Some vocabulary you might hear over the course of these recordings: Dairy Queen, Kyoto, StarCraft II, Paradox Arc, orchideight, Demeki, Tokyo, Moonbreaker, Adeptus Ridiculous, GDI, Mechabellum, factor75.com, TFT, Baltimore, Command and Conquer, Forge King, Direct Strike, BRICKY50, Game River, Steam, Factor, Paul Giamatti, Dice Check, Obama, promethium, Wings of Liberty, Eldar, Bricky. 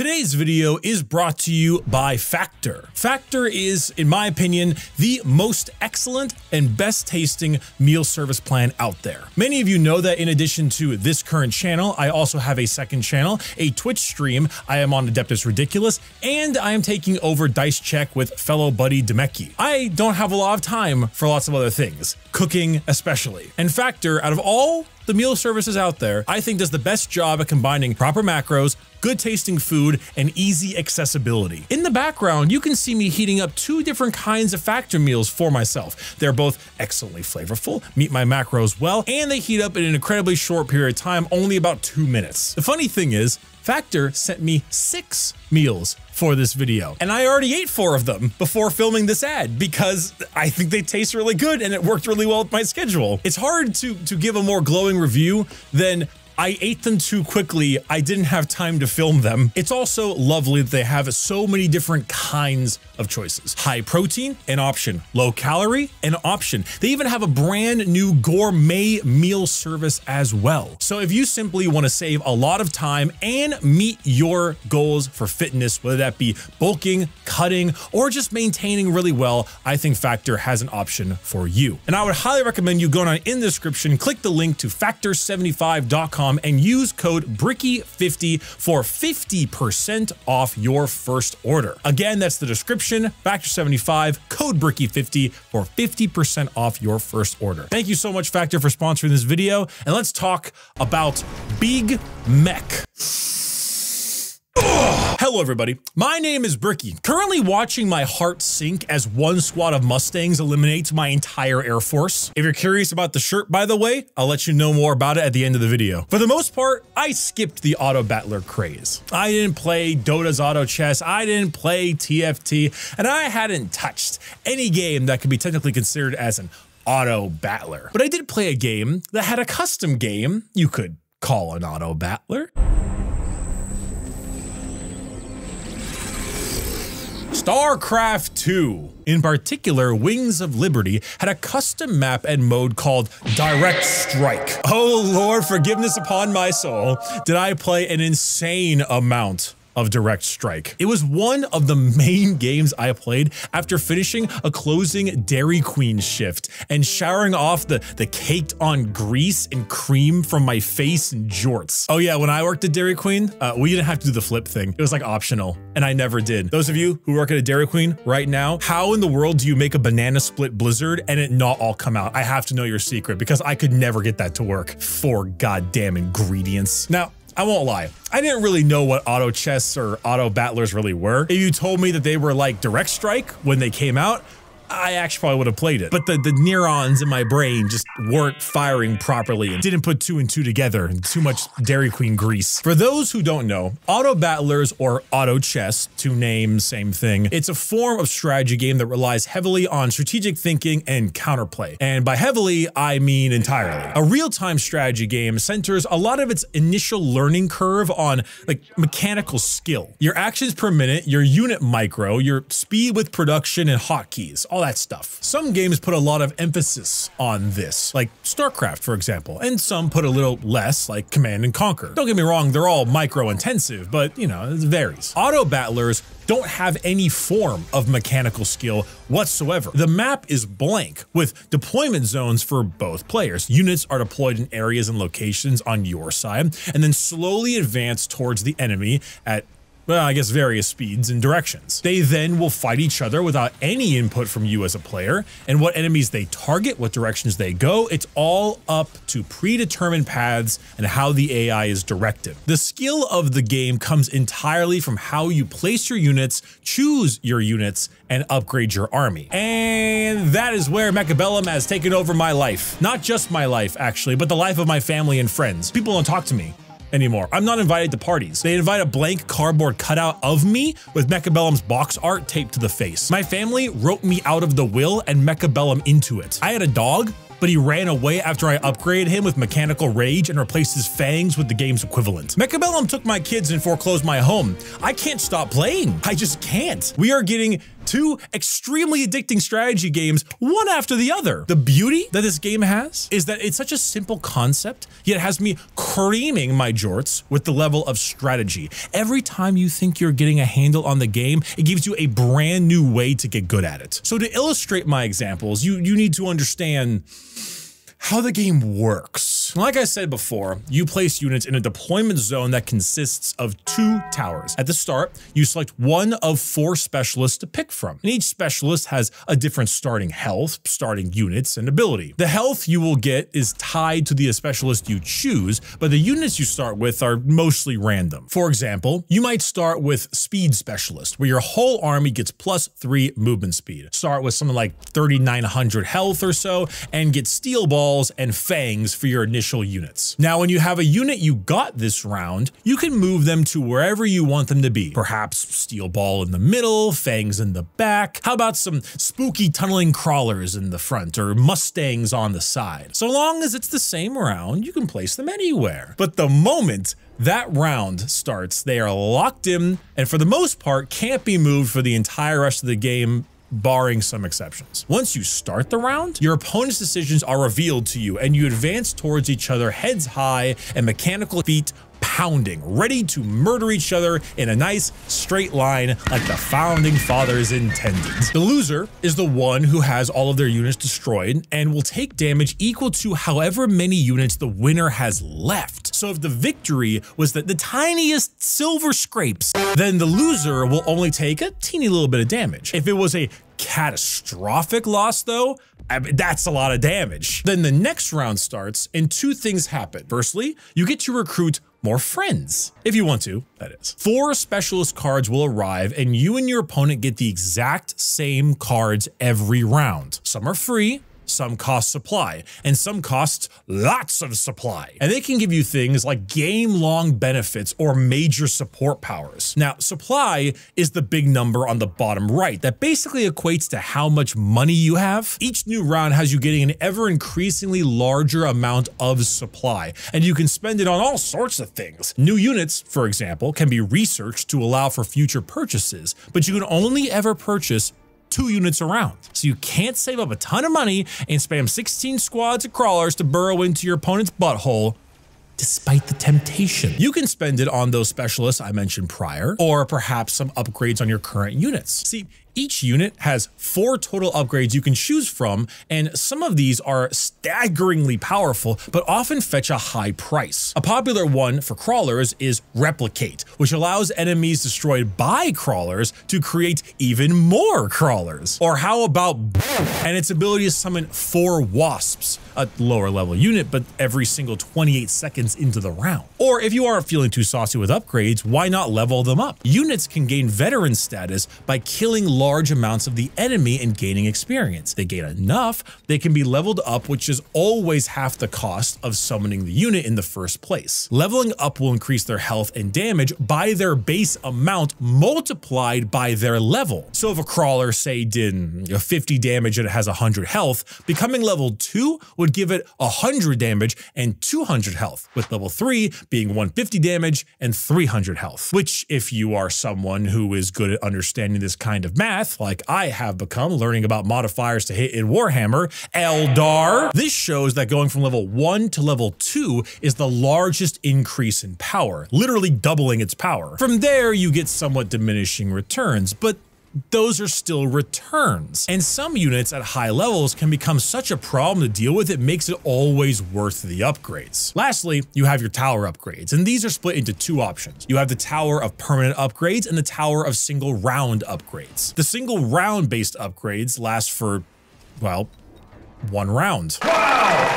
Today's video is brought to you by Factor. Factor is, in my opinion, the most excellent and best tasting meal service plan out there. Many of you know that in addition to this current channel, I also have a second channel, a Twitch stream. I am on Adeptus Ridiculous, and I am taking over Dice Check with fellow buddy Demeki. I don't have a lot of time for lots of other things, cooking especially. And Factor, out of all the meal services out there, I think does the best job at combining proper macros, good tasting food, and easy accessibility. In the background, you can see me heating up two different kinds of Factor meals for myself. They're both excellently flavorful, meet my macros well, and they heat up in an incredibly short period of time, only about 2 minutes. The funny thing is, Factor sent me 6 meals for this video, and I already ate 4 of them before filming this ad because I think they taste really good and it worked really well with my schedule. It's hard to give a more glowing review than I ate them too quickly, I didn't have time to film them. It's also lovely that they have so many different kinds of choices. High protein, an option. Low calorie, an option. They even have a brand new gourmet meal service as well. So if you simply want to save a lot of time and meet your goals for fitness, whether that be bulking, cutting, or just maintaining really well, I think Factor has an option for you. And I would highly recommend you going on in the description, click the link to factor75.com and use code BRICKY50 for 50% off your first order. Again, that's the description, Factor75, code BRICKY50 for 50% off your first order. Thank you so much, Factor, for sponsoring this video, and let's talk about Big Mech. Hello everybody, my name is Bricky. Currently watching my heart sink as one squad of Mustangs eliminates my entire Air Force. If you're curious about the shirt, by the way, I'll let you know more about it at the end of the video. For the most part, I skipped the auto battler craze. I didn't play Dota's auto chess, I didn't play TFT, and I hadn't touched any game that could be technically considered as an auto battler. But I did play a game that had a custom game you could call an auto battler. StarCraft II, in particular, Wings of Liberty, had a custom map and mode called Direct Strike. Oh Lord, forgiveness upon my soul. Did I play an insane amount of Direct Strike? It was one of the main games I played after finishing a closing Dairy Queen shift and showering off the caked on grease and cream from my face and jorts. Oh yeah, when I worked at Dairy Queen, we didn't have to do the flip thing. It was like optional, and I never did. Those of you who work at a Dairy Queen right now, how in the world do you make a banana split blizzard and it not all come out? I have to know your secret because I could never get that to work. 4 goddamn ingredients. Now, I won't lie, I didn't really know what auto chess or auto battlers really were. If you told me that they were like Direct Strike when they came out, I actually probably would have played it. But the neurons in my brain just weren't firing properly and didn't put 2 and 2 together, and too much Dairy Queen grease. For those who don't know, auto battlers or auto chess, two names, same thing, it's a form of strategy game that relies heavily on strategic thinking and counterplay. And by heavily, I mean entirely. A real-time strategy game centers a lot of its initial learning curve on like mechanical skill, your actions per minute, your unit micro, your speed with production and hotkeys, all that stuff. Some games put a lot of emphasis on this, like StarCraft, for example, and some put a little less, like Command and Conquer. Don't get me wrong, they're all micro-intensive, but you know, it varies. Auto battlers don't have any form of mechanical skill whatsoever. The map is blank with deployment zones for both players. Units are deployed in areas and locations on your side, and then slowly advance towards the enemy at, well, I guess various speeds and directions. They then will fight each other without any input from you as a player, and what enemies they target, what directions they go, it's all up to predetermined paths and how the AI is directed. The skill of the game comes entirely from how you place your units, choose your units, and upgrade your army. And that is where Mechabellum has taken over my life. Not just my life, actually, but the life of my family and friends. People don't talk to me anymore. I'm not invited to parties. They invite a blank cardboard cutout of me with Mechabellum's box art taped to the face. My family wrote me out of the will and Mechabellum into it. I had a dog, but he ran away after I upgraded him with mechanical rage and replaced his fangs with the game's equivalent. Mechabellum took my kids and foreclosed my home. I can't stop playing. I just can't. We are getting two extremely addicting strategy games, one after the other. The beauty that this game has is that it's such a simple concept, yet it has me creaming my jorts with the level of strategy. Every time you think you're getting a handle on the game, it gives you a brand new way to get good at it. So to illustrate my examples, you need to understand how the game works. Like I said before, you place units in a deployment zone that consists of 2 towers. At the start, you select one of 4 specialists to pick from, and each specialist has a different starting health, starting units, and ability. The health you will get is tied to the specialist you choose, but the units you start with are mostly random. For example, you might start with speed specialist, where your whole army gets +3 movement speed. Start with something like 3,900 health or so, and get steel ball and fangs for your initial units. Now, when you have a unit you got this round, you can move them to wherever you want them to be. Perhaps steel ball in the middle, fangs in the back. How about some spooky tunneling crawlers in the front or mustangs on the side? So long as it's the same round, you can place them anywhere. But the moment that round starts, they are locked in and for the most part can't be moved for the entire rest of the game, barring some exceptions. Once you start the round, your opponent's decisions are revealed to you and you advance towards each other heads high and mechanical feet pounding, ready to murder each other in a nice straight line like the founding fathers intended. The loser is the one who has all of their units destroyed and will take damage equal to however many units the winner has left. So if the victory was the tiniest silver scrapes, then the loser will only take a teeny little bit of damage. If it was a catastrophic loss though, I mean, that's a lot of damage. Then the next round starts and 2 things happen. Firstly, you get to recruit more friends, if you want to, that is. 4 specialist cards will arrive and your opponent get the exact same cards every round. Some are free, some cost supply, and some cost lots of supply. And they can give you things like game-long benefits or major support powers. Now, supply is the big number on the bottom right that basically equates to how much money you have. Each new round has you getting an ever-increasingly larger amount of supply, and you can spend it on all sorts of things. New units, for example, can be researched to allow for future purchases, but you can only ever purchase 2 units around. So you can't save up a ton of money and spam 16 squads of crawlers to burrow into your opponent's butthole, despite the temptation. You can spend it on those specialists I mentioned prior, or perhaps some upgrades on your current units. See, each unit has 4 total upgrades you can choose from, and some of these are staggeringly powerful, but often fetch a high price. A popular one for crawlers is Replicate, which allows enemies destroyed by crawlers to create even more crawlers. Or how about and its ability to summon 4 wasps, a lower level unit, but every single 28 seconds into the round. Or if you aren't feeling too saucy with upgrades, why not level them up? Units can gain veteran status by killing large amounts of the enemy and gaining experience. They gain enough, they can be leveled up, which is always half the cost of summoning the unit in the first place. Leveling up will increase their health and damage by their base amount multiplied by their level. So if a crawler, say, did 50 damage and it has 100 health, becoming level 2 would give it 100 damage and 200 health, with level 3 being 150 damage and 300 health. Which, if you are someone who is good at understanding this kind of math, like I have become learning about modifiers to hit in Warhammer, Eldar. This shows that going from level 1 to level 2 is the largest increase in power, literally doubling its power. From there, you get somewhat diminishing returns, but those are still returns. And some units at high levels can become such a problem to deal with, it makes it always worth the upgrades. Lastly, you have your tower upgrades, and these are split into 2 options. You have the tower of permanent upgrades and the tower of single round upgrades. The single round based upgrades last for, well, 1 round. Wow!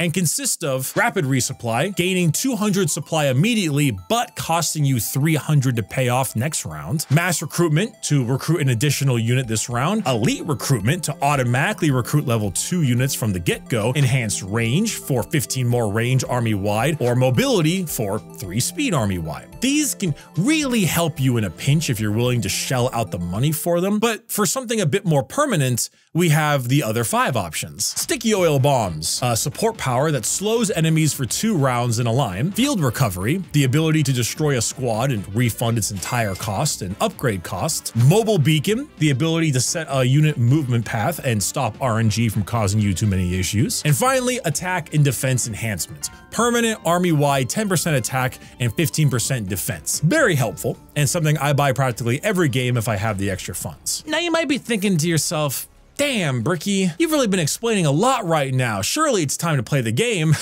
And consist of rapid resupply, gaining 200 supply immediately, but costing you 300 to pay off next round. Mass recruitment to recruit an additional unit this round. Elite recruitment to automatically recruit level 2 units from the get-go. Enhanced range for 15 more range army-wide, or mobility for 3 speed army-wide. These can really help you in a pinch if you're willing to shell out the money for them. But for something a bit more permanent, we have the other 5 options. Sticky oil bombs, support support power that slows enemies for 2 rounds in a line, field recovery, the ability to destroy a squad and refund its entire cost and upgrade cost, mobile beacon, the ability to set a unit movement path and stop RNG from causing you too many issues, and finally, attack and defense enhancements, permanent army-wide 10% attack and 15% defense. Very helpful, and something I buy practically every game if I have the extra funds. Now you might be thinking to yourself, damn, Bricky, you've really been explaining a lot right now. Surely it's time to play the game.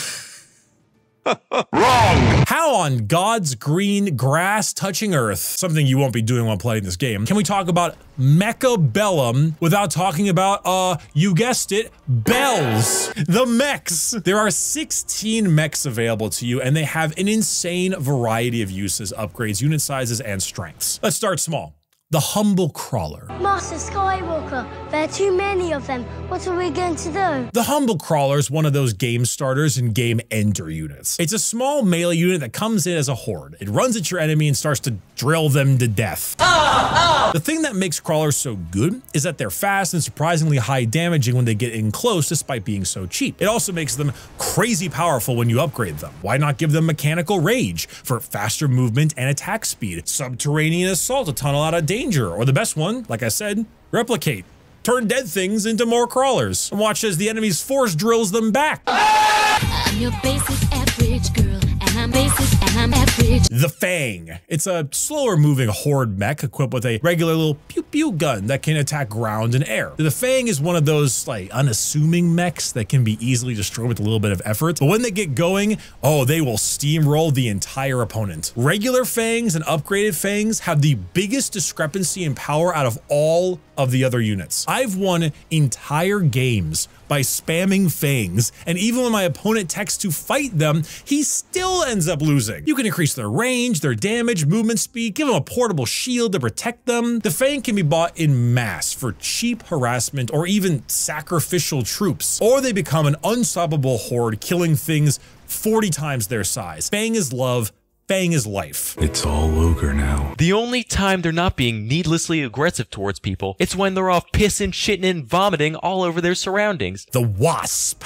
Wrong! How on God's green grass touching earth, something you won't be doing while playing this game, can we talk about Mechabellum without talking about, you guessed it, bells, the mechs. There are 16 mechs available to you, and they have an insane variety of uses, upgrades, unit sizes, and strengths. Let's start small. The humble crawler. Master Skywalker, there are too many of them. What are we going to do? The humble crawler is one of those game starters and game ender units. It's a small melee unit that comes in as a horde. It runs at your enemy and starts to drill them to death. The thing that makes crawlers so good is that they're fast and surprisingly high damaging when they get in close, despite being so cheap. It also makes them crazy powerful when you upgrade them. Why not give them mechanical rage for faster movement and attack speed, subterranean assault, a tunnel out of danger, or the best one, like I said, replicate. Turn dead things into more crawlers and watch as the enemy's force drills them back. I'm your basic average girl, and I'm basic and I'm average. The Fang. It's a slower moving horde mech equipped with a regular little pew pew gun that can attack ground and air. The Fang is one of those like unassuming mechs that can be easily destroyed with a little bit of effort, but when they get going, oh, they will steamroll the entire opponent. Regular Fangs and upgraded Fangs have the biggest discrepancy in power out of all of the other units. I've won entire games by spamming Fangs, and even when my opponent texts to fight them, he still ends up losing. You can increase their range, their damage, movement speed, give them a portable shield to protect them. The Fang can be bought in mass for cheap harassment or even sacrificial troops, or they become an unstoppable horde, killing things 40 times their size. Fang is love. Fang is life. It's all ogre now. The only time they're not being needlessly aggressive towards people, it's when they're off pissing, shitting, and vomiting all over their surroundings. The Wasp.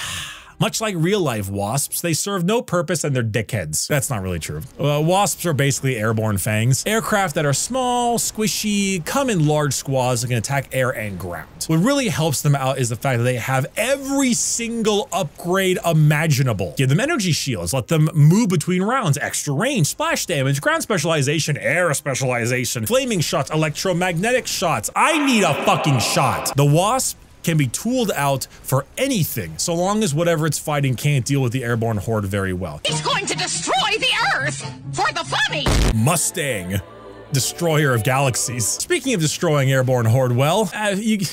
Much like real-life wasps, they serve no purpose and they're dickheads. That's not really true. Wasps are basically airborne fangs. Aircraft that are small, squishy, come in large squads that can attack air and ground. What really helps them out is the fact that they have every single upgrade imaginable. Give them energy shields, let them move between rounds, extra range, splash damage, ground specialization, air specialization, flaming shots, electromagnetic shots. I need a fucking shot. The Wasp can be tooled out for anything, so long as whatever it's fighting can't deal with the airborne horde very well. It's going to destroy the Earth for the funny! Mustang, destroyer of galaxies. Speaking of destroying airborne horde, well, you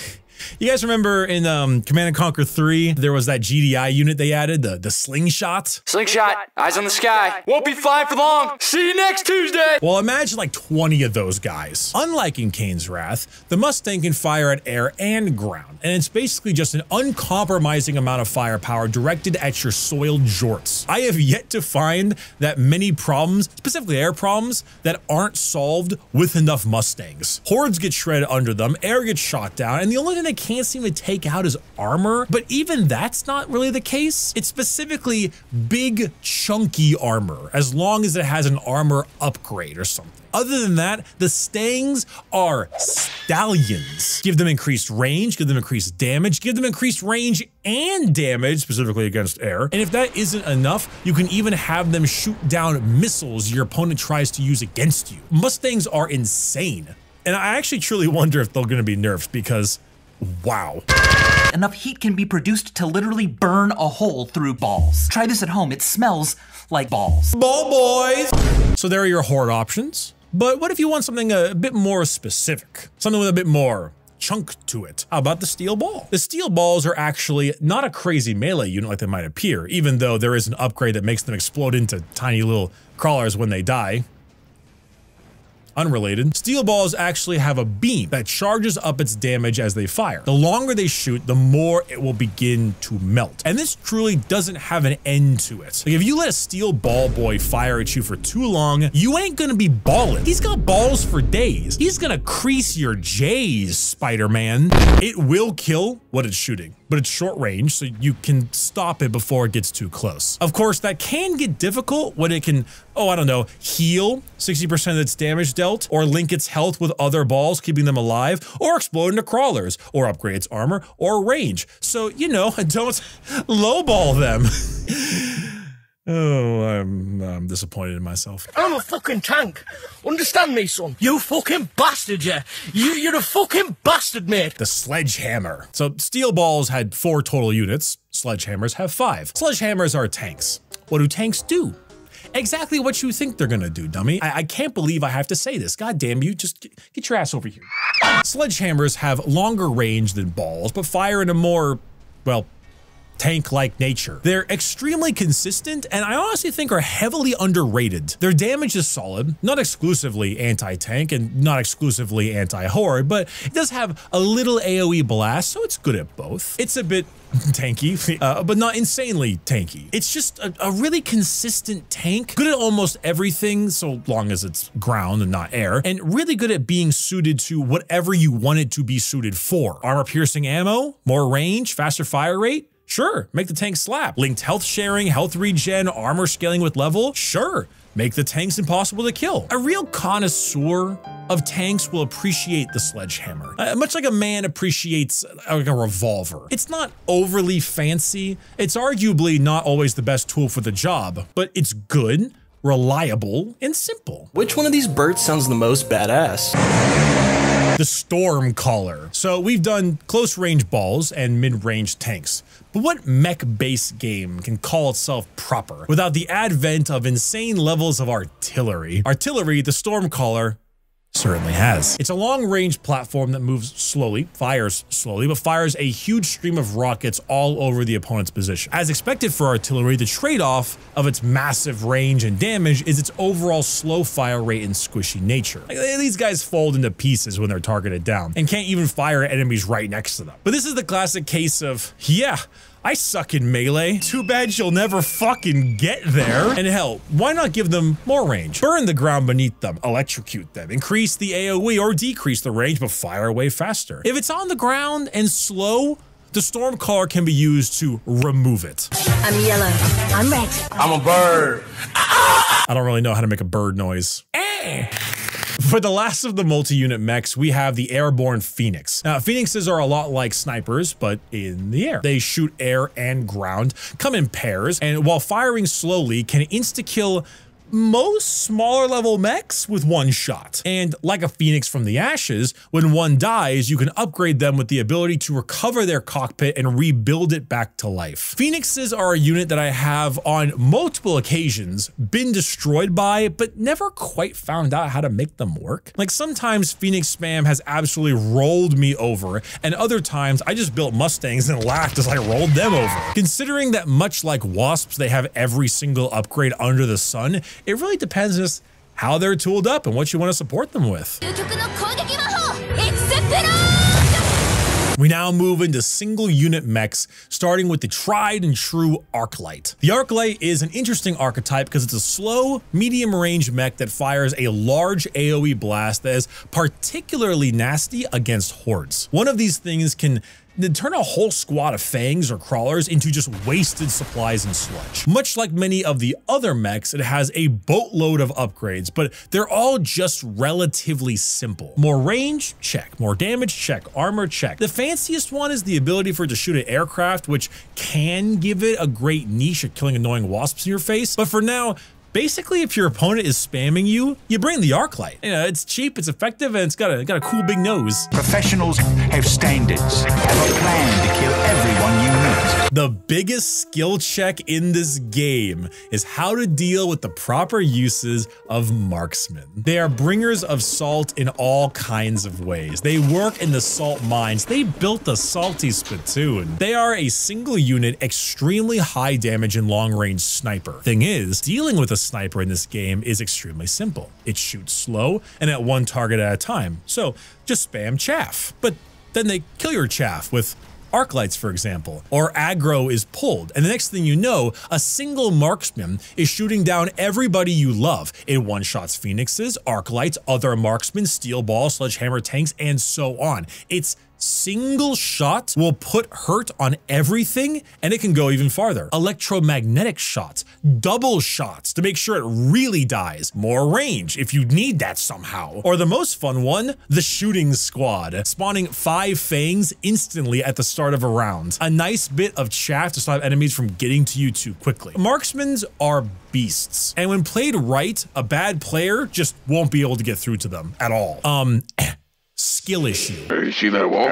guys remember in Command and Conquer 3, there was that GDI unit they added, the slingshot? Slingshot, eyes on the sky. Won't be flying for long. See you next Tuesday. Well, imagine like 20 of those guys. Unlike in Cain's Wrath, the Mustang can fire at air and ground, and it's basically just an uncompromising amount of firepower directed at your soiled jorts. I have yet to find that many problems, specifically air problems, that aren't solved with enough Mustangs. Hordes get shredded under them, air gets shot down, and the only thing they can't seem to take out his armor, but even that's not really the case. It's specifically big, chunky armor, as long as it has an armor upgrade or something. Other than that, the Stangs are stallions. Give them increased range, give them increased damage, give them increased range and damage, specifically against air. And if that isn't enough, you can even have them shoot down missiles your opponent tries to use against you. Mustangs are insane. And I actually truly wonder if they're gonna be nerfed because wow. Enough heat can be produced to literally burn a hole through balls. Try this at home, it smells like balls. Ball boys! So there are your horde options, but what if you want something a bit more specific? Something with a bit more chunk to it. How about the steel ball? The steel balls are actually not a crazy melee unit like they might appear, even though there is an upgrade that makes them explode into tiny little crawlers when they die. unrelated, steel balls actually have a beam that charges up its damage as they fire. The longer they shoot, the more it will begin to melt. And this truly doesn't have an end to it. Like if you let a steel ball boy fire at you for too long, you ain't gonna be balling. He's got balls for days. He's gonna crease your J's, Spider-Man. It will kill what it's shooting, but it's short range, so you can stop it before it gets too close. Of course, that can get difficult when it can, oh, I don't know, heal 60% of its damage dealt, or link its health with other balls, keeping them alive, or explode into crawlers, or upgrade its armor, or range. So, you know, don't lowball them. Oh, I'm disappointed in myself. I'm a fucking tank. Understand me, son. You fucking bastard, yeah. You're a fucking bastard, mate. The sledgehammer. So steel balls had 4 total units. Sledgehammers have 5. Sledgehammers are tanks. What do tanks do? Exactly what you think they're gonna do, dummy. I can't believe I have to say this. God damn you, just get your ass over here. Sledgehammers have longer range than balls, but fire in a more, well, tank-like nature. They're extremely consistent, and I honestly think are heavily underrated. Their damage is solid, not exclusively anti-tank and not exclusively anti-horde, but it does have a little AoE blast, so it's good at both. It's a bit tanky, but not insanely tanky. It's just a really consistent tank, good at almost everything, so long as it's ground and not air, and really good at being suited to whatever you want it to be suited for. Armor-piercing ammo, more range, faster fire rate, sure, make the tank slap. Linked health sharing, health regen, armor scaling with level, sure, make the tanks impossible to kill. A real connoisseur of tanks will appreciate the sledgehammer, much like a man appreciates like a revolver. It's not overly fancy. It's arguably not always the best tool for the job, but it's good, reliable, and simple. Which one of these birds sounds the most badass? The Stormcaller. So we've done close range balls and mid-range tanks, but what mech-based game can call itself proper without the advent of insane levels of artillery? Artillery, the Stormcaller certainly has. It's a long-range platform that moves slowly, fires slowly, but fires a huge stream of rockets all over the opponent's position. As expected for artillery, the trade-off of its massive range and damage is its overall slow fire rate and squishy nature. Like, these guys fold into pieces when they're targeted down and can't even fire at enemies right next to them. But this is the classic case of, yeah, I suck in melee. Too bad you'll never fucking get there. And hell, why not give them more range? Burn the ground beneath them, electrocute them, increase the AoE or decrease the range, but fire away faster. If it's on the ground and slow, the Stormcaller can be used to remove it. I'm yellow, I'm red. I'm a bird. I don't really know how to make a bird noise. For the last of the multi-unit mechs, we have the Airborne Phoenix. Now, Phoenixes are a lot like snipers, but in the air. They shoot air and ground, come in pairs, and while firing slowly, can insta-kill most smaller level mechs with one shot. And like a phoenix from the ashes, when one dies, you can upgrade them with the ability to recover their cockpit and rebuild it back to life. Phoenixes are a unit that I have on multiple occasions been destroyed by, but never quite found out how to make them work. Like sometimes Phoenix spam has absolutely rolled me over, and other times I just built Mustangs and laughed as I rolled them over. Considering that much like wasps, they have every single upgrade under the sun, it really depends on how they're tooled up and what you want to support them with. We now move into single unit mechs, starting with the tried and true Arclight. The Arclight is an interesting archetype because it's a slow, medium range mech that fires a large AoE blast that is particularly nasty against hordes. One of these things can turn a whole squad of fangs or crawlers into just wasted supplies and sludge. Much like many of the other mechs, it has a boatload of upgrades, but they're all just relatively simple. More range? Check. More damage? Check. Armor? Check. The fanciest one is the ability for it to shoot at aircraft, which can give it a great niche at killing annoying wasps in your face, but for now, basically, if your opponent is spamming you, you bring the Arclight. You know, it's cheap, it's effective, and it's got a cool big nose. Professionals have standards and plan to kill everyone you meet. The biggest skill check in this game is how to deal with the proper uses of marksmen. They are bringers of salt in all kinds of ways. They work in the salt mines. They built the salty spittoon. They are a single unit, extremely high damage and long range sniper. Thing is, dealing with a sniper in this game is extremely simple. It shoots slow and at one target at a time, so just spam chaff. But then they kill your chaff with arc lights, for example, or aggro is pulled, and the next thing you know, a single marksman is shooting down everybody you love. It one-shots phoenixes, arc lights, other marksmen, steel balls, sledgehammer tanks, and so on. Its single shot will put hurt on everything, and it can go even farther. Electromagnetic shots, double shots to make sure it really dies, more range if you need that somehow. Or the most fun one, the shooting squad, spawning 5 fangs instantly at the start of a round. A nice bit of chaff to stop enemies from getting to you too quickly. Marksmen are beasts, and when played right, a bad player just won't be able to get through to them at all. Skill issue. You see that wall?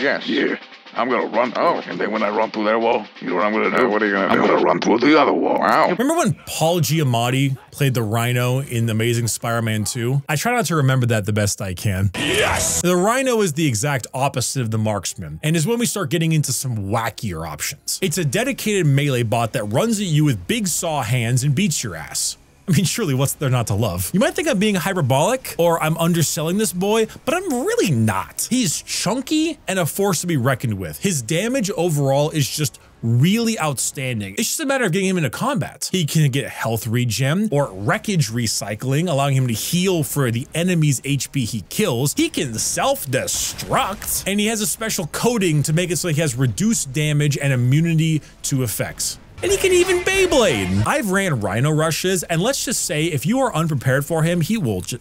Yes. Yeah. I'm gonna run through. Oh. And then when I run through that wall, you know what I'm gonna do? What are you gonna do? I'm gonna run through the other wall. Wow. Remember when Paul Giamatti played the Rhino in The Amazing Spider-Man 2? I try not to remember that the best I can. Yes! The Rhino is the exact opposite of the marksman, and is when we start getting into some wackier options. It's a dedicated melee bot that runs at you with big saw hands and beats your ass. I mean, surely what's there not to love? You might think I'm being hyperbolic or I'm underselling this boy, but I'm really not. He's chunky and a force to be reckoned with. His damage overall is just really outstanding. It's just a matter of getting him into combat. He can get health regen or wreckage recycling, allowing him to heal for the enemy's HP he kills. He can self-destruct, and he has a special coating to make it so he has reduced damage and immunity to effects. And he can even Beyblade. I've ran Rhino rushes, and let's just say if you are unprepared for him, he will just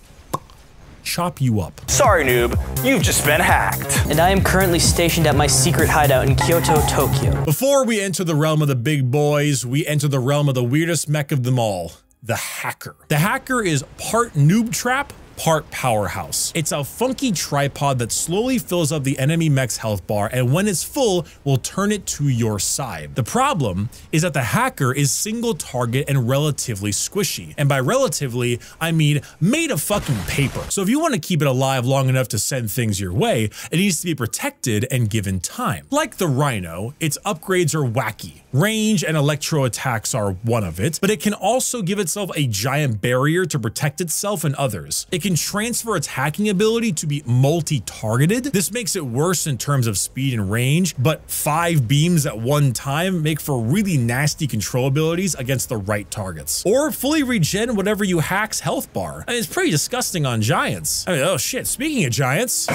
chop you up. Sorry, noob, you've just been hacked. And I am currently stationed at my secret hideout in Kyoto, Tokyo. Before we enter the realm of the big boys, we enter the realm of the weirdest mech of them all, the hacker. The hacker is part noob trap, part powerhouse. It's a funky tripod that slowly fills up the enemy mech's health bar, and when it's full, will turn it to your side. The problem is that the hacker is single target and relatively squishy. And by relatively, I mean made of fucking paper. So if you want to keep it alive long enough to send things your way, it needs to be protected and given time. Like the Rhino, its upgrades are wacky. Range and electro attacks are one of it, but it can also give itself a giant barrier to protect itself and others. It can transfer its hacking ability to be multi-targeted. This makes it worse in terms of speed and range, but 5 beams at one time make for really nasty control abilities against the right targets. Or fully regen whatever you hack's health bar. I mean, it's pretty disgusting on giants. I mean, oh shit, speaking of giants.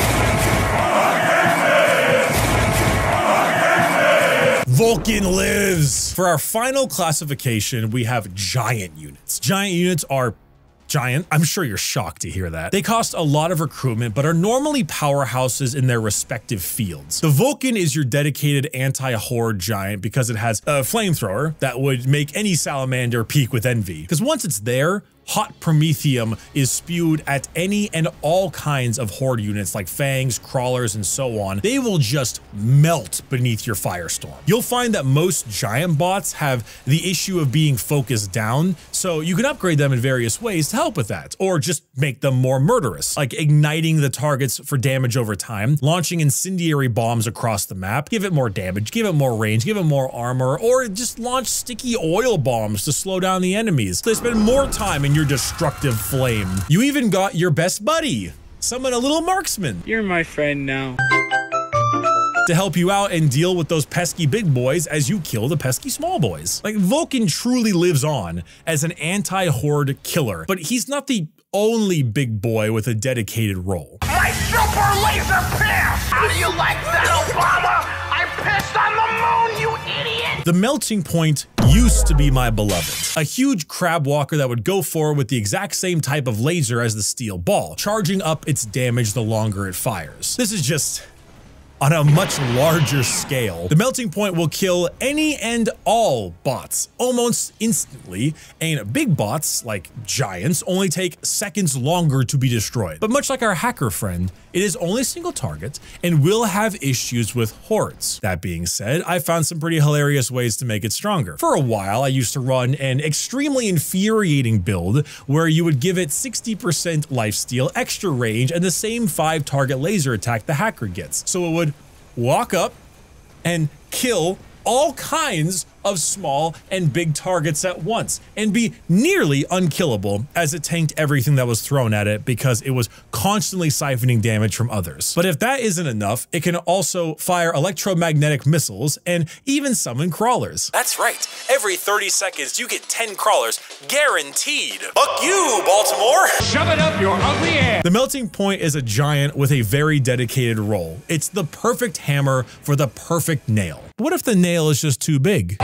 Vulcan lives! For our final classification, we have giant units. Giant units are giant. I'm sure you're shocked to hear that. They cost a lot of recruitment, but are normally powerhouses in their respective fields. The Vulcan is your dedicated anti-horde giant because it has a flamethrower that would make any salamander peak with envy. Because once it's there, hot promethium is spewed at any and all kinds of horde units like fangs, crawlers, and so on. They will just melt beneath your firestorm. You'll find that most giant bots have the issue of being focused down, so you can upgrade them in various ways to help with that, or just make them more murderous, like igniting the targets for damage over time, launching incendiary bombs across the map, give it more damage, give it more range, give it more armor, or just launch sticky oil bombs to slow down the enemies. They spend more time in your destructive flame. You even got your best buddy, summon a little marksman. You're my friend now. To help you out and deal with those pesky big boys as you kill the pesky small boys. Like, Vulcan truly lives on as an anti-horde killer, but he's not the only big boy with a dedicated role. My super laser piss! How do you like that, Obama? I pissed on the moon, you idiot! The melting point used to be my beloved, a huge crab walker that would go forward with the exact same type of laser as the steel ball, charging up its damage the longer it fires. This is just on a much larger scale. The melting point will kill any and all bots almost instantly, and big bots like giants only take seconds longer to be destroyed. But much like our hacker friend, it is only single target and will have issues with hordes. That being said, I found some pretty hilarious ways to make it stronger. For a while, I used to run an extremely infuriating build where you would give it 60% lifesteal, extra range, and the same 5 target laser attack the hacker gets. So it would walk up and kill all kinds of small and big targets at once and be nearly unkillable, as it tanked everything that was thrown at it because it was constantly siphoning damage from others. But if that isn't enough, it can also fire electromagnetic missiles and even summon crawlers. That's right, every 30 seconds you get 10 crawlers, guaranteed. Fuck you, Baltimore! Shove it up your ugly ass! The melting point is a giant with a very dedicated role. It's the perfect hammer for the perfect nail. But what if the nail is just too big?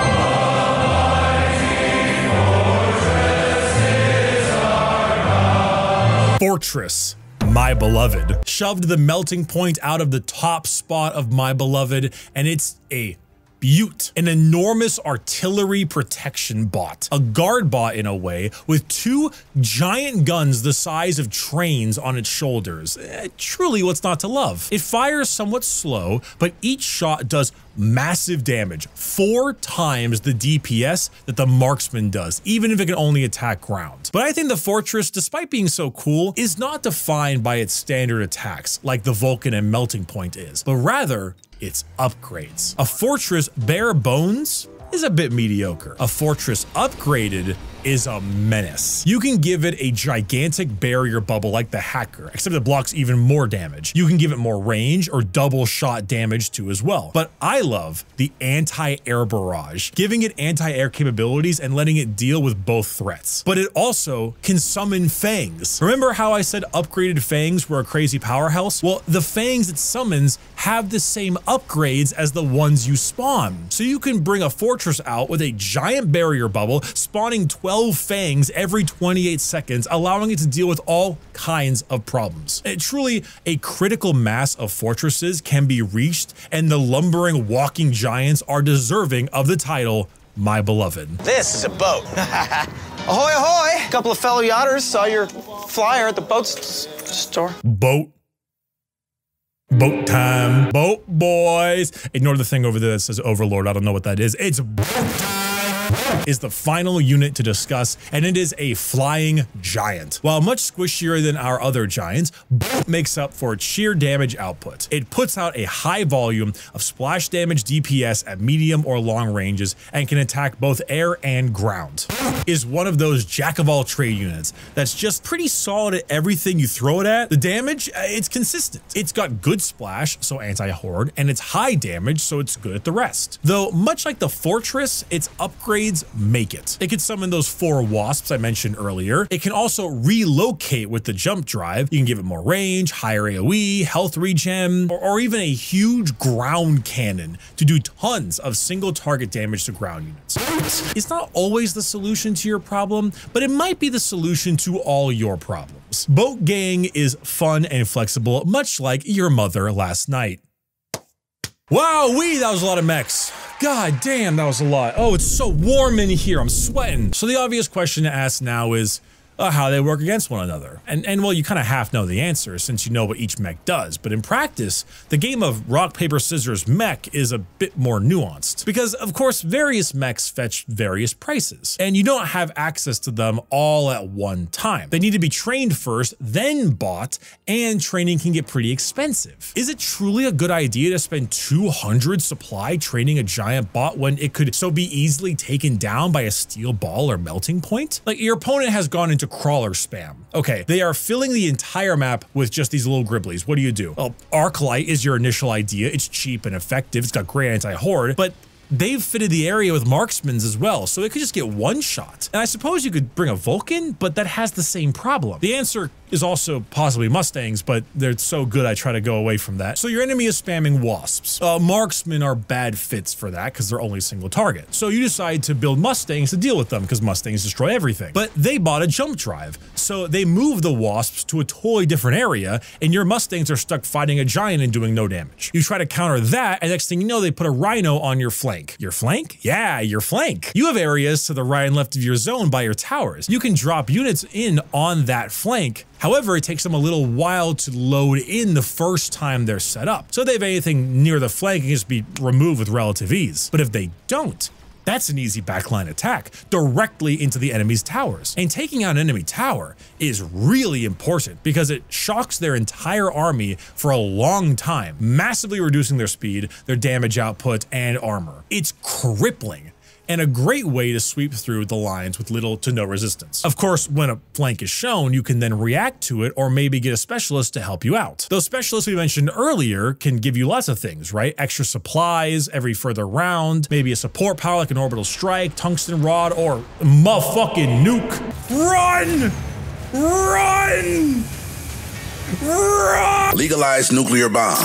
Fortress, my beloved, shoved the melting point out of the top spot of my beloved, and it's a beaut. An enormous artillery protection bot, a guard bot in a way, with two giant guns the size of trains on its shoulders. Truly what's not to love. It fires somewhat slow, but each shot does massive damage, 4 times the DPS that the marksman does, even if it can only attack ground. But I think the Fortress, despite being so cool, is not defined by its standard attacks like the Vulcan and Melting Point is, but rather its upgrades. A Fortress bare bones is a bit mediocre. A Fortress upgraded is a menace. You can give it a gigantic barrier bubble like the Hacker, except it blocks even more damage. You can give it more range or double shot damage too as well. But I love the anti-air barrage, giving it anti-air capabilities and letting it deal with both threats. But it also can summon fangs. Remember how I said upgraded fangs were a crazy powerhouse? Well, the fangs it summons have the same upgrades as the ones you spawn. So you can bring a Fortress out with a giant barrier bubble, spawning 12 fangs every 28 seconds, allowing it to deal with all kinds of problems. Truly, a critical mass of fortresses can be reached, and the lumbering walking giants are deserving of the title, my beloved. This is a boat. Ahoy, ahoy! A couple of fellow yachters saw your flyer at the boat store. Boat. Boat time. Boat boys. Ignore the thing over there that says Overlord. I don't know what that is. It's boat time. Is the final unit to discuss, and it is a flying giant. While much squishier than our other giants, Bolt makes up for its sheer damage output. It puts out a high volume of splash damage DPS at medium or long ranges and can attack both air and ground. Bolt is one of those jack-of-all-trade units that's just pretty solid at everything you throw it at. The damage, it's consistent. It's got good splash, so anti-horde, and it's high damage, so it's good at the rest. Though, much like the Fortress, its upgrade make it. It can summon those 4 wasps I mentioned earlier. It can also relocate with the jump drive. You can give it more range, higher AoE, health regen, or even a huge ground cannon to do tons of single target damage to ground units. It's not always the solution to your problem, but it might be the solution to all your problems. Boat Gang is fun and flexible, much like your mother last night. Wowee, that was a lot of mechs. God damn, that was a lot. Oh, it's so warm in here, I'm sweating. So the obvious question to ask now is, how they work against one another. And well, you kind of half know the answer since you know what each mech does, but in practice, the game of rock, paper, scissors mech is a bit more nuanced because of course, various mechs fetch various prices and you don't have access to them all at one time. They need to be trained first, then bought, and training can get pretty expensive. Is it truly a good idea to spend 200 supply training a giant bot when it could so be easily taken down by a steel ball or melting point? Like your opponent has gone into crawler spam. Okay, they are filling the entire map with just these little gribblies. What do you do? Well, Arc Light is your initial idea. It's cheap and effective. It's got great anti-horde, but they've fitted the area with marksmans as well, so it could just get one shot. And I suppose you could bring a Vulcan, but that has the same problem. The answer is also possibly Mustangs, but they're so good I try to go away from that. So your enemy is spamming wasps. Marksmen are bad fits for that because they're only single target. So you decide to build Mustangs to deal with them because Mustangs destroy everything. But they bought a jump drive, so they move the wasps to a totally different area and your Mustangs are stuck fighting a giant and doing no damage. You try to counter that and next thing you know they put a rhino on your flank. Your flank? Yeah, your flank. You have areas to the right and left of your zone by your towers. You can drop units in on that flank. However, it takes them a little while to load in the first time they're set up. So if they have anything near the flank, it can just be removed with relative ease. But if they don't, that's an easy backline attack directly into the enemy's towers. And taking out an enemy tower is really important because it shocks their entire army for a long time, massively reducing their speed, their damage output, and armor. It's crippling. and a great way to sweep through the lines with little to no resistance. Of course, when a flank is shown, you can then react to it or maybe get a specialist to help you out. Those specialists we mentioned earlier can give you lots of things, right? Extra supplies every further round, maybe a support power like an orbital strike, tungsten rod, or motherfucking nuke. Run! Run! Run! Legalized nuclear bomb.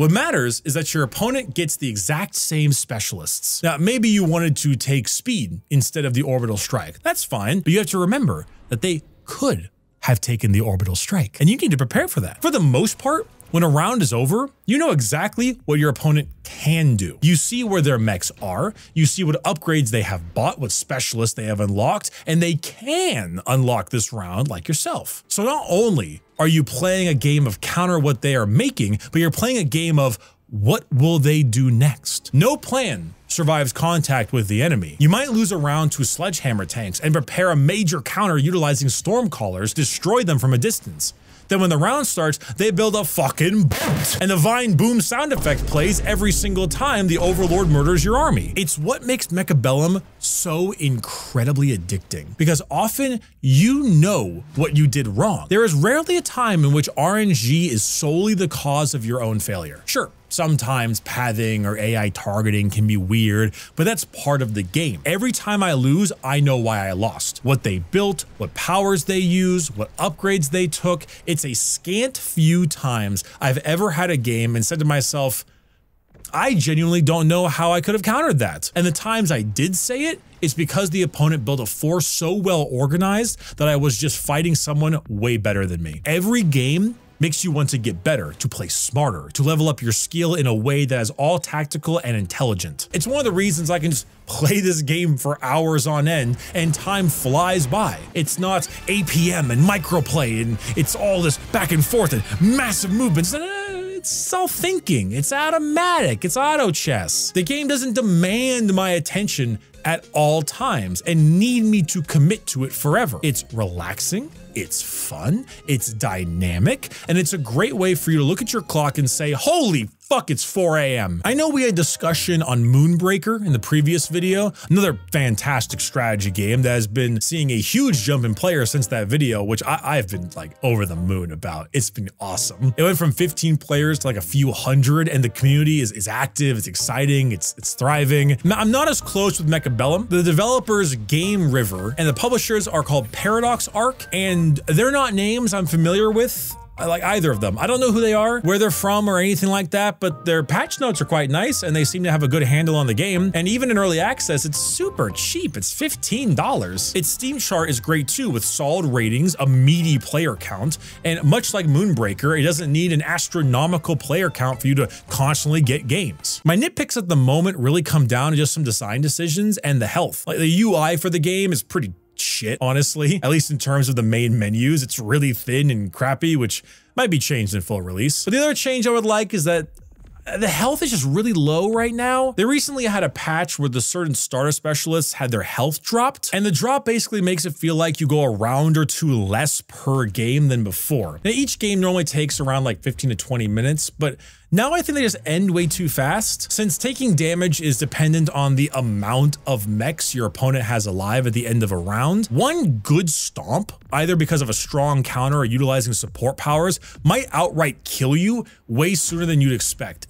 What matters is that your opponent gets the exact same specialists. Now, maybe you wanted to take speed instead of the orbital strike. That's fine, but you have to remember that they could have taken the orbital strike, and you need to prepare for that. For the most part, when a round is over, you know exactly what your opponent can do. You see where their mechs are, you see what upgrades they have bought, what specialists they have unlocked, and they can unlock this round like yourself. So not only are you playing a game of counter what they are making, but you're playing a game of what will they do next? No plan survives contact with the enemy. You might lose a round to sledgehammer tanks and prepare a major counter utilizing stormcallers, destroy them from a distance. Then when the round starts, they build a fucking boot, and the vine boom sound effect plays every single time the overlord murders your army. It's what makes Mechabellum so incredibly addicting, because often you know what you did wrong. There is rarely a time in which RNG is solely the cause of your own failure. Sure, sometimes pathing or AI targeting can be weird, but that's part of the game. Every time I lose, I know why I lost. What they built, what powers they use, what upgrades they took. It's a scant few times I've ever had a game and said to myself, I genuinely don't know how I could have countered that. And the times I did say it, it's because the opponent built a force so well organized that I was just fighting someone way better than me. Every game makes you want to get better, to play smarter, to level up your skill in a way that is all tactical and intelligent. It's one of the reasons I can just play this game for hours on end and time flies by. It's not APM and microplay and it's all this back and forth and massive movements. It's self-thinking, it's automatic, it's auto chess. The game doesn't demand my attention at all times and need me to commit to it forever. It's relaxing, it's fun, it's dynamic, and it's a great way for you to look at your clock and say, holy fuck, it's 4 a.m. I know we had discussion on Moonbreaker in the previous video, another fantastic strategy game that has been seeing a huge jump in players since that video, which I've been like over the moon about. It's been awesome. It went from 15 players to like a few hundred, and the community is active, it's exciting, it's thriving. Now, I'm not as close with Mechabellum. The developers Game River and the publishers are called Paradox Arc, and they're not names I'm familiar with. I like either of them. I don't know who they are, where they're from, or anything like that, but their patch notes are quite nice and they seem to have a good handle on the game. And even in early access, it's super cheap. It's $15. Its Steam chart is great too, with solid ratings, a meaty player count, and much like Moonbreaker, it doesn't need an astronomical player count for you to constantly get games. My nitpicks at the moment really come down to just some design decisions and the health. Like the UI for the game is pretty shit, honestly, at least in terms of the main menus. It's really thin and crappy, which might be changed in full release. But the other change I would like is that the health is just really low right now. They recently had a patch where the certain starter specialists had their health dropped, and the drop basically makes it feel like you go a round or two less per game than before. Now, each game normally takes around like 15 to 20 minutes, but now I think they just end way too fast. Since taking damage is dependent on the amount of mechs your opponent has alive at the end of a round, one good stomp, either because of a strong counter or utilizing support powers, might outright kill you way sooner than you'd expect.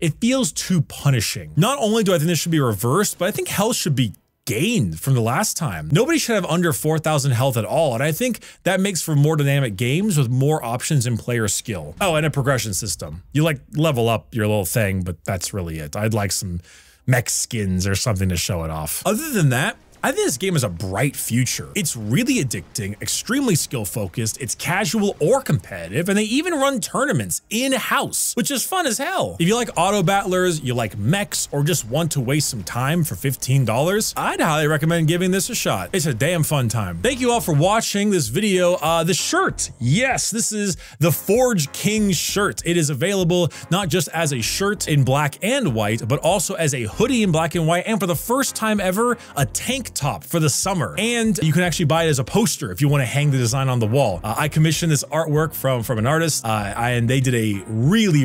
It feels too punishing. Not only do I think this should be reversed, but I think health should be gained from the last time. Nobody should have under 4,000 health at all, and I think that makes for more dynamic games with more options in player skill. Oh, and a progression system. You like level up your little thing, but that's really it. I'd like some mech skins or something to show it off. Other than that, I think this game has a bright future. It's really addicting, extremely skill focused, it's casual or competitive, and they even run tournaments in-house, which is fun as hell. If you like auto battlers, you like mechs, or just want to waste some time for $15, I'd highly recommend giving this a shot. It's a damn fun time. Thank you all for watching this video. The shirt, yes, this is the Forge King shirt. It is available not just as a shirt in black and white, but also as a hoodie in black and white, and for the first time ever, a tank rooftop for the summer. And you can actually buy it as a poster if you want to hang the design on the wall. I commissioned this artwork from an artist, and they did a really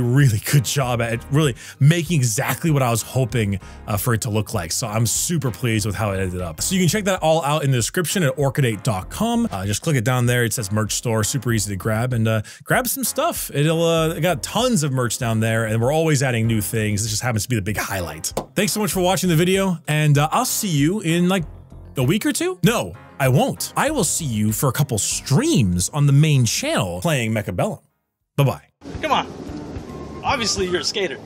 good job at really making exactly what I was hoping for it to look like. So I'm super pleased with how it ended up. So you can check that all out in the description at orchideight.com. Just click it down there. It says merch store, super easy to grab, and grab some stuff. It'll it got tons of merch down there, and we're always adding new things. This just happens to be the big highlight. Thanks so much for watching the video, and I'll see you in like a week or two? No, I won't. I will see you for a couple streams on the main channel playing Mechabellum. Bye-bye. Come on. Obviously, you're a skater.